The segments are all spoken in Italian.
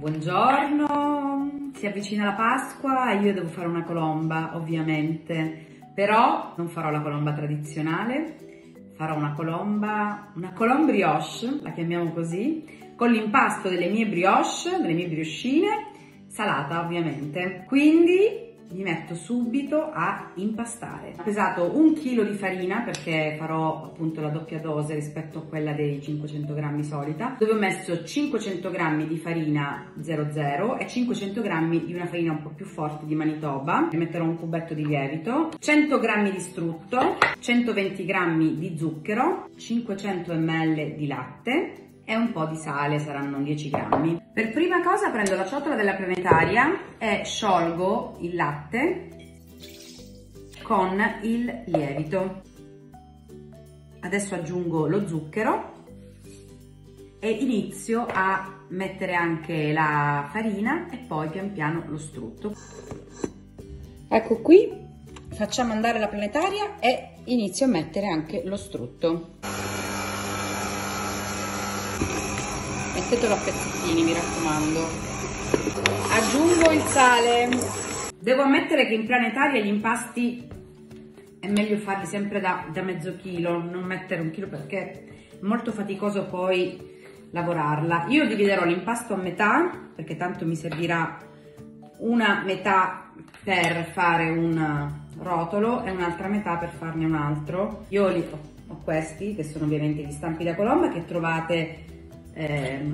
Buongiorno, si avvicina la Pasqua e io devo fare una colomba, ovviamente, però non farò la colomba tradizionale, farò una colombrioche, la chiamiamo così, con l'impasto delle mie brioche, delle mie brioscine, salata ovviamente. Quindi mi metto subito a impastare. Ho pesato 1 chilo di farina perché farò appunto la doppia dose rispetto a quella dei 500 grammi solita, dove ho messo 500 grammi di farina 00 e 500 grammi di una farina un po' più forte di Manitoba. Ne metterò un cubetto di lievito, 100 grammi di strutto, 120 grammi di zucchero, 500 ml di latte e un po' di sale, saranno 10 grammi. Per prima cosa prendo la ciotola della planetaria e sciolgo il latte con il lievito. Adesso aggiungo lo zucchero e inizio a mettere anche la farina e poi pian piano lo strutto. Ecco qui, facciamo andare la planetaria e inizio a mettere anche lo strutto. Mettetelo a pezzettini, mi raccomando. Aggiungo il sale. Devo ammettere che in planetaria gli impasti è meglio farli sempre da mezzo chilo, non mettere 1 chilo perché è molto faticoso poi lavorarla. Io dividerò l'impasto a metà perché tanto mi servirà una metà per fare un rotolo e un'altra metà per farne un altro. Io ho questi che sono ovviamente gli stampi da colomba che trovate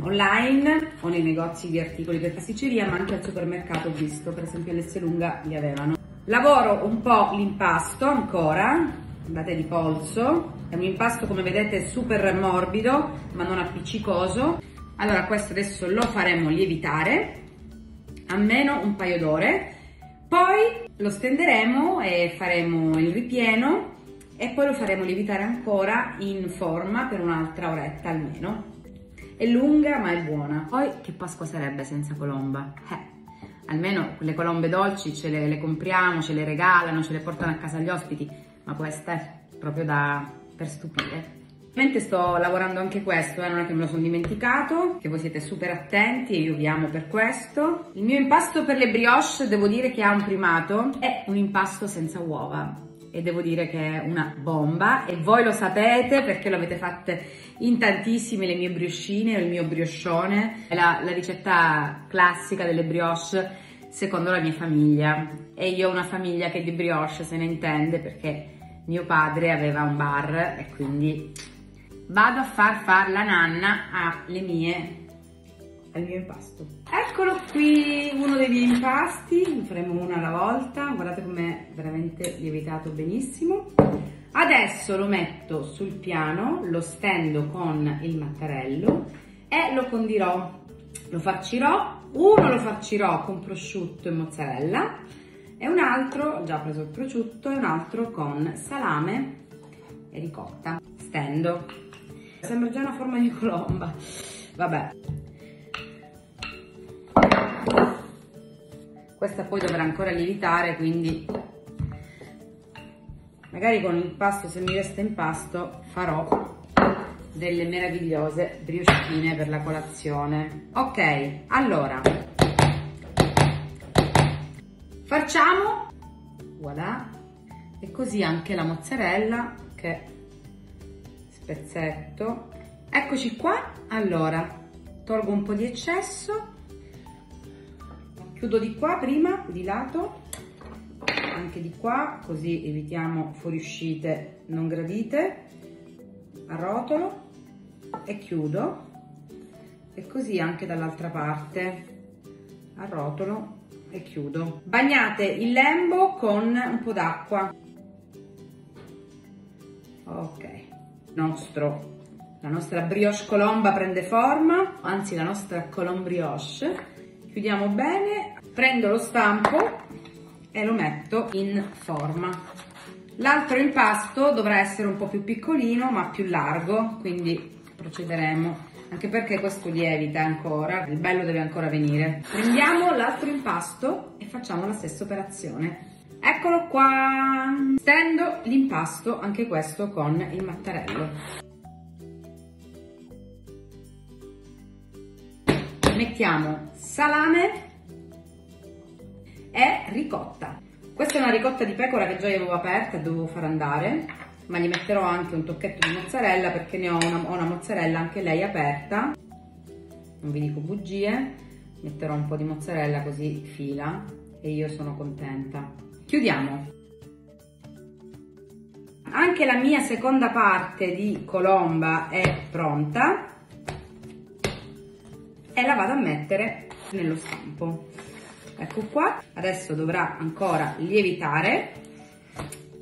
online o nei negozi di articoli per pasticceria, ma anche al supermercato ho visto, per esempio all'Esselunga li avevano. Lavoro un po' l'impasto ancora, andate di polso, è un impasto come vedete super morbido ma non appiccicoso. Allora questo adesso lo faremo lievitare almeno un paio d'ore, poi lo stenderemo e faremo il ripieno e poi lo faremo lievitare ancora in forma per un'altra oretta almeno. È lunga ma è buona. Poi che Pasqua sarebbe senza colomba? Almeno le colombe dolci le compriamo, ce le regalano, ce le portano a casa gli ospiti, ma questa è proprio per stupire. Ovviamente sto lavorando anche questo, non è che me lo sono dimenticato, che voi siete super attenti e io vi amo per questo. Il mio impasto per le brioche devo dire che ha un primato, è un impasto senza uova. E devo dire che è una bomba e voi lo sapete perché lo avete fatte in tantissime le mie brioscine o il mio brioscione. È la ricetta classica delle brioche secondo la mia famiglia, e io ho una famiglia che di brioche se ne intende perché mio padre aveva un bar e quindi vado a far la nanna al mio impasto. Eccolo qui, uno dei miei impasti, ne faremo una alla volta. Guardate com'è veramente lievitato benissimo. Adesso lo metto sul piano, lo stendo con il mattarello e lo condirò, lo farcirò, lo farcirò con prosciutto e mozzarella e un altro, ho già preso il prosciutto, e un altro con salame e ricotta. Stendo, sembra già una forma di colomba, vabbè. Questa poi dovrà ancora lievitare, quindi magari con l'impasto, se mi resta impasto, farò delle meravigliose briochine per la colazione. Ok, allora facciamo, voilà, e così anche la mozzarella che spezzetto. Eccoci qua, allora tolgo un po' di eccesso. Chiudo di qua prima, di lato, anche di qua, così evitiamo fuoriuscite non gradite, arrotolo e chiudo, e così anche dall'altra parte, arrotolo e chiudo. Bagnate il lembo con un po' d'acqua. Ok, la nostra brioche colomba prende forma, anzi la nostra colombrioche. Chiudiamo bene, prendo lo stampo e lo metto in forma. L'altro impasto dovrà essere un po' più piccolino ma più largo, quindi procederemo, anche perché questo lievita ancora, il bello deve ancora venire. Prendiamo l'altro impasto e facciamo la stessa operazione. Eccolo qua! Stendo l'impasto, anche questo con il mattarello. mettiamo salame e ricotta. Questa è una ricotta di pecora che già avevo aperta e dovevo far andare, ma gli metterò anche un tocchetto di mozzarella perché ne ho una mozzarella anche lei aperta. Non vi dico bugie, metterò un po' di mozzarella così fila e io sono contenta. Chiudiamo. Anche la mia seconda parte di colomba è pronta e la vado a mettere nello stampo. Ecco qua, adesso dovrà ancora lievitare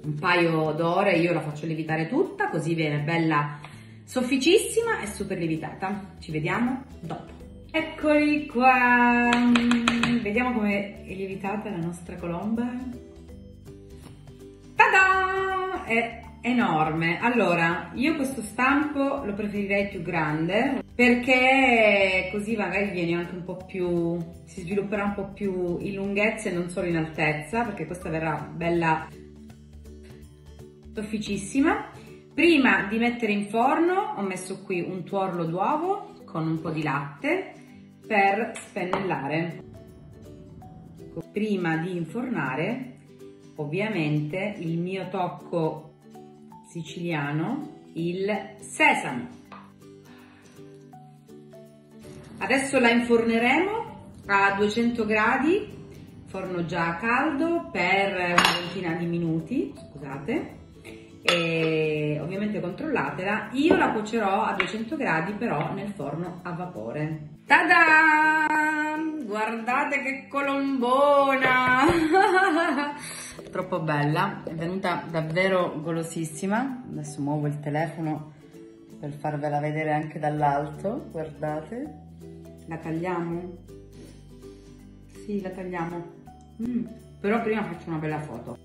un paio d'ore, io la faccio lievitare tutta così viene bella sofficissima e super lievitata. Ci vediamo dopo. Eccoli qua, vediamo come è lievitata la nostra colomba. Ta-da! È enorme. Allora, io questo stampo lo preferirei più grande, perché così magari viene anche un po' più, si svilupperà un po' più in lunghezza e non solo in altezza, perché questa verrà bella sofficissima. Prima di mettere in forno ho messo qui un tuorlo d'uovo con un po' di latte per spennellare. Prima di infornare, ovviamente il mio tocco siciliano, il sesamo. Adesso la inforneremo a 200 gradi, forno già caldo, per una ventina di minuti, scusate, e ovviamente controllatela. Io la cuocerò a 200 gradi però nel forno a vapore. Ta-da! Guardate che colombona! Troppo bella, è venuta davvero golosissima. Adesso muovo il telefono per farvela vedere anche dall'alto, guardate. La tagliamo? Sì, la tagliamo. Però prima faccio una bella foto.